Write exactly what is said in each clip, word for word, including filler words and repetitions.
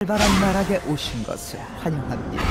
활발한 나락에 오신 것을 환영합니다.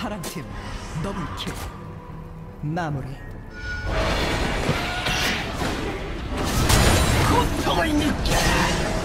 파랑팀 더블킬 마무리. 고통을 느껴라.